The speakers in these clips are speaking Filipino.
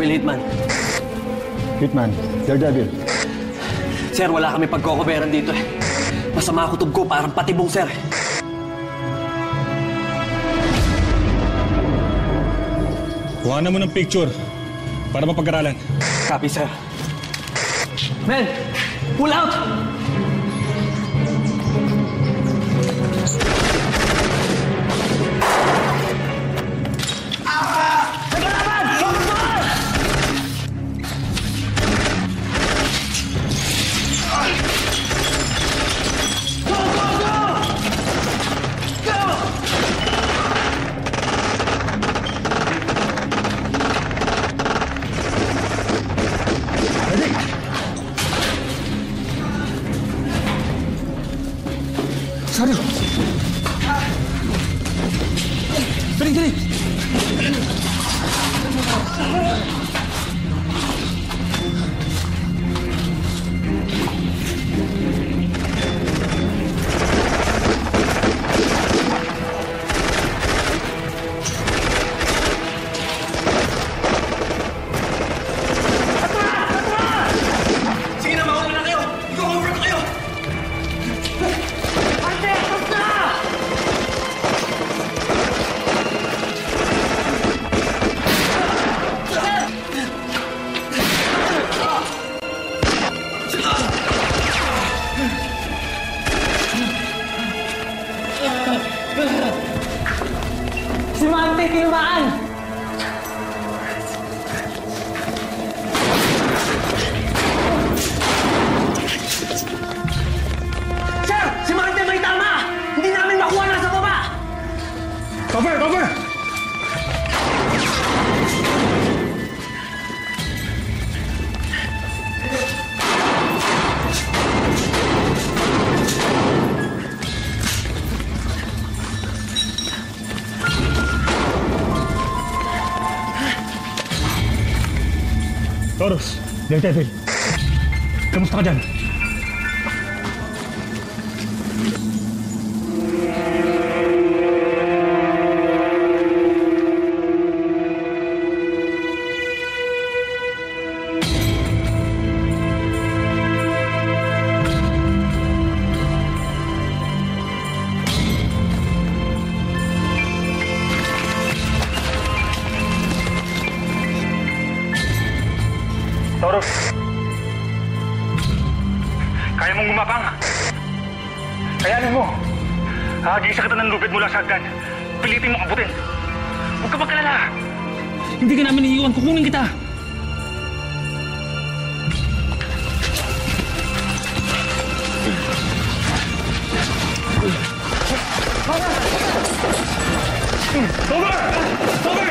Daredevil, Hitman. Hitman, Daredevil. Sir, wala kami pagkokoberan dito eh. Masama ako tuggo, parang patibong, sir. Kuha na mo ng picture para mapag-aralan. Copy, sir. Men, pull out! Taurus, Daredevil, kamusta ka dyan? Pilitin mo kabutin. Huwag ka magkalala. Hindi ka namin iiwan. Kukunin kita. Over! Over!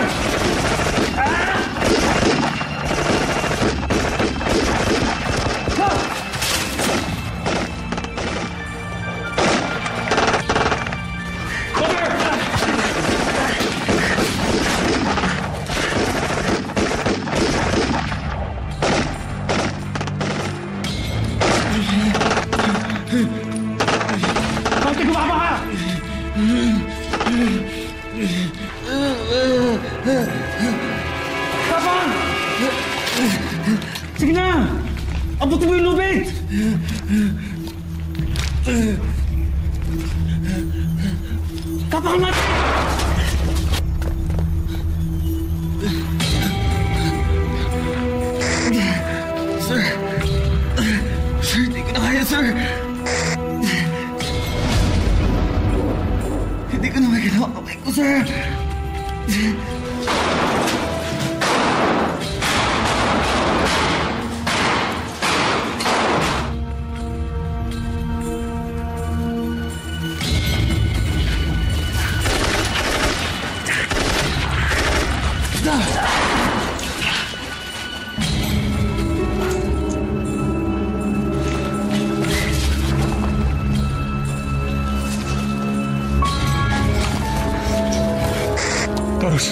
Taurus.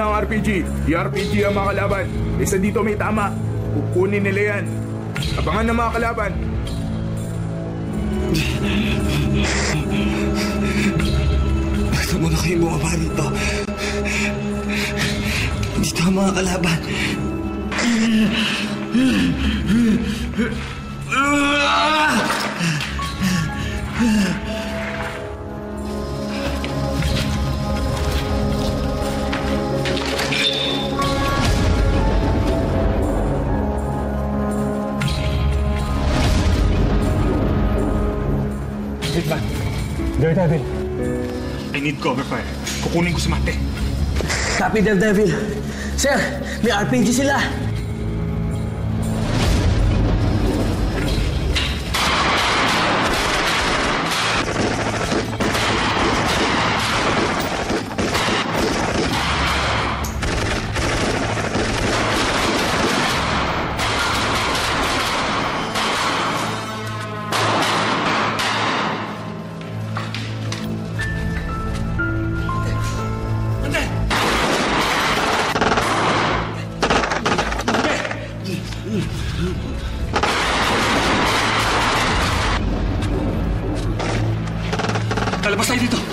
na ang RPG. RPG ang mga kalaban. Isa dito may tama. Kukunin nila yan. Abangan ng mga kalaban. Bakit mo na kayo bumaba dito? Dito ang mga kalaban. Hitman, Daredevil. I need cover fire. Kukunin ko si Mate. Copy, Daredevil. Sir, may RPG sila. Kalabas tayo dito!